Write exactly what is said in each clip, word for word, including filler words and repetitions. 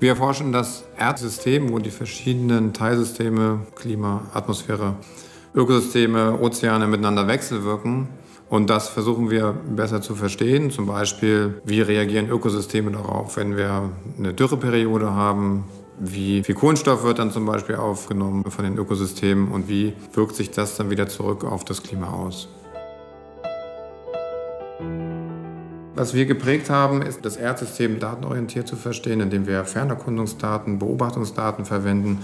Wir erforschen das Erdsystem, wo die verschiedenen Teilsysteme, Klima, Atmosphäre, Ökosysteme, Ozeane miteinander wechselwirken. Und das versuchen wir besser zu verstehen. Zum Beispiel, wie reagieren Ökosysteme darauf, wenn wir eine Dürreperiode haben? Wie viel Kohlenstoff wird dann zum Beispiel aufgenommen von den Ökosystemen? Und wie wirkt sich das dann wieder zurück auf das Klima aus? Was wir geprägt haben, ist, das Erdsystem datenorientiert zu verstehen, indem wir Fernerkundungsdaten, Beobachtungsdaten verwenden.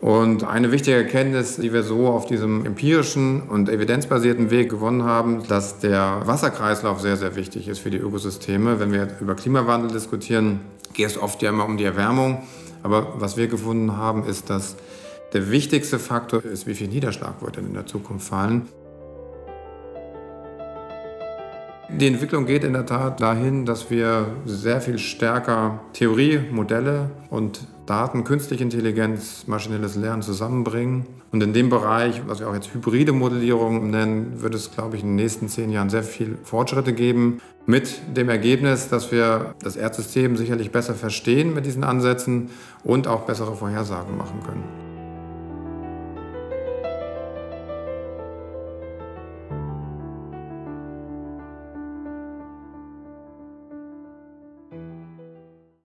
Und eine wichtige Erkenntnis, die wir so auf diesem empirischen und evidenzbasierten Weg gewonnen haben, dass der Wasserkreislauf sehr, sehr wichtig ist für die Ökosysteme. Wenn wir über Klimawandel diskutieren, geht es oft ja immer um die Erwärmung. Aber was wir gefunden haben, ist, dass der wichtigste Faktor ist, wie viel Niederschlag wird denn in der Zukunft fallen. Die Entwicklung geht in der Tat dahin, dass wir sehr viel stärker Theorie, Modelle und Daten, künstliche Intelligenz, maschinelles Lernen zusammenbringen. Und in dem Bereich, was wir auch jetzt hybride Modellierung nennen, wird es, glaube ich, in den nächsten zehn Jahren sehr viel Fortschritte geben. Mit dem Ergebnis, dass wir das Erdsystem sicherlich besser verstehen mit diesen Ansätzen und auch bessere Vorhersagen machen können.